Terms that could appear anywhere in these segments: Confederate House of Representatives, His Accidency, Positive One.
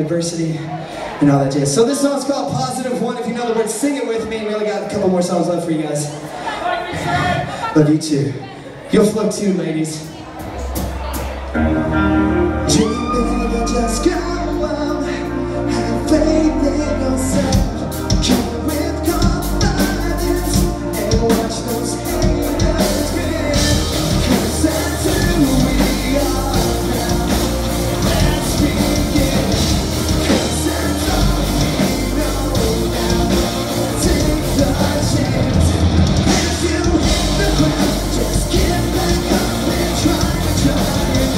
adversity, and all that jazz. So this song's called Positive One. If you know the words, sing it with me. We only got a couple more songs left for you guys. Love you too. You'll float too, ladies. Just go on, have faith in yourself. Try with confidence and watch those haters grin. 'Cause that's who we are now. Let's begin. 'Cause that's all we know now. Take the chance. If you hit the ground, just get back up and try again.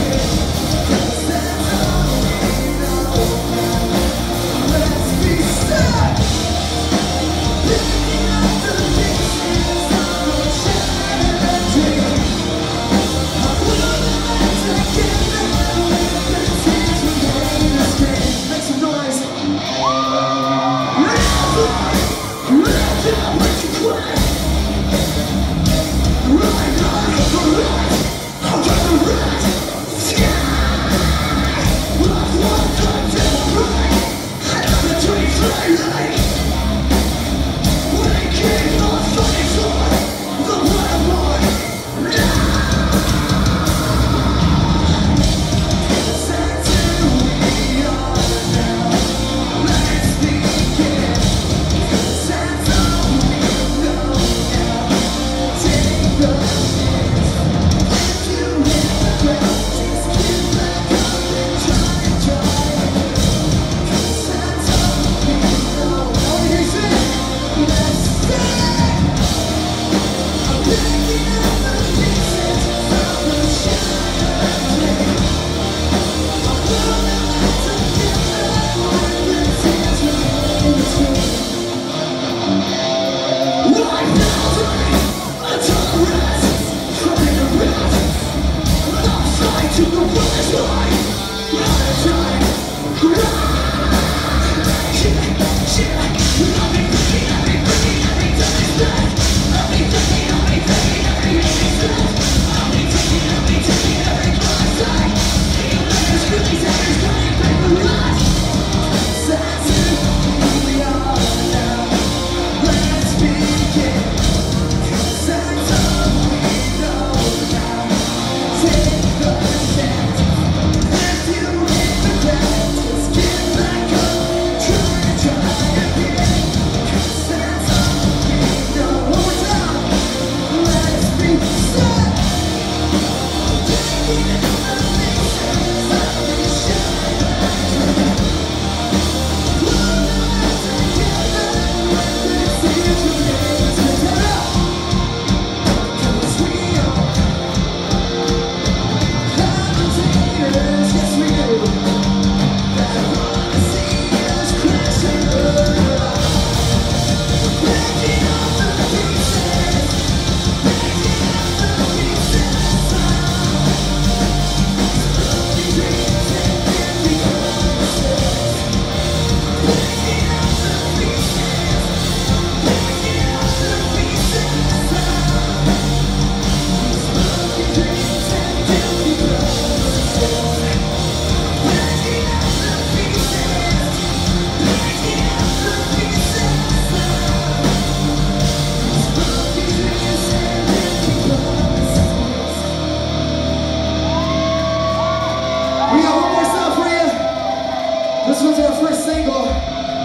This was our first single.